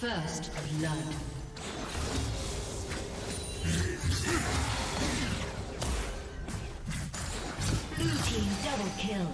First blood. Double kill.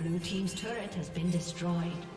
Blue team's turret has been destroyed.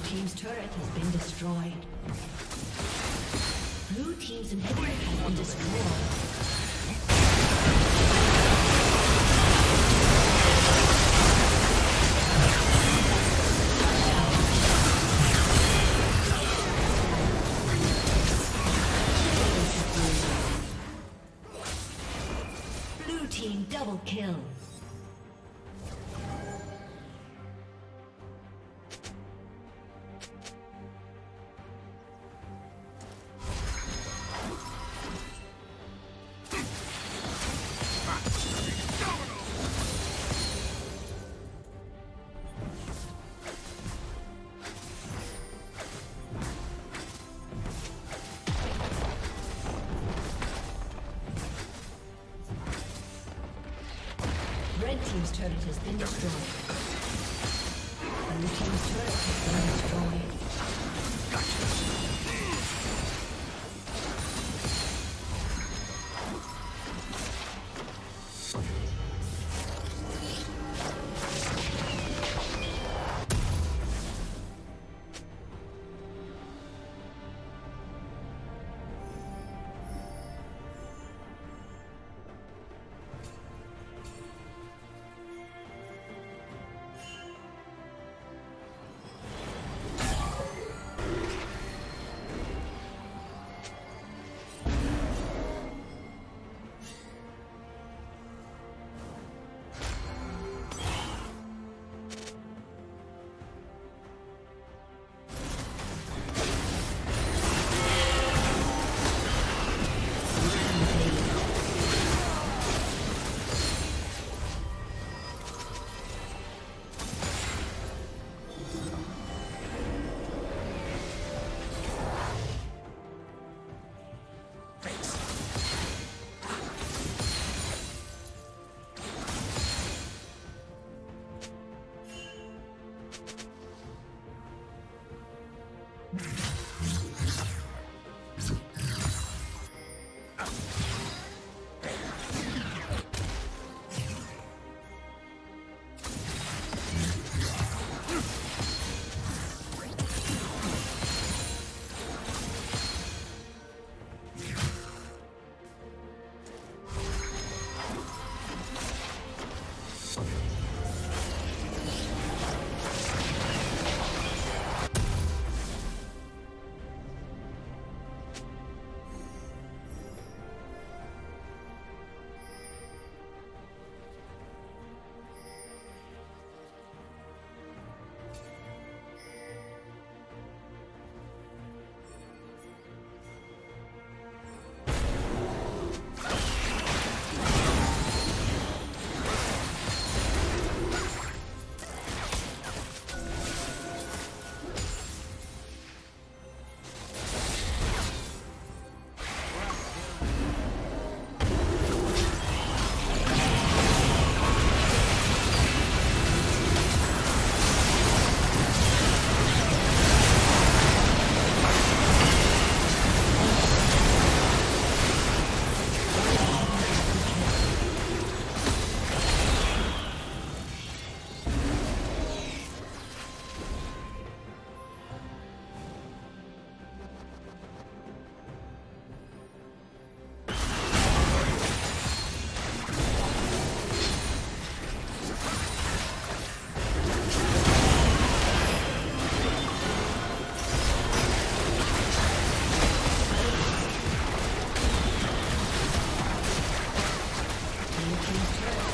Blue team's turret has been destroyed. Blue team's inhibitor has been destroyed. Kill. Team's turret has been destroyed. And the team's turret has been destroyed. Thank you.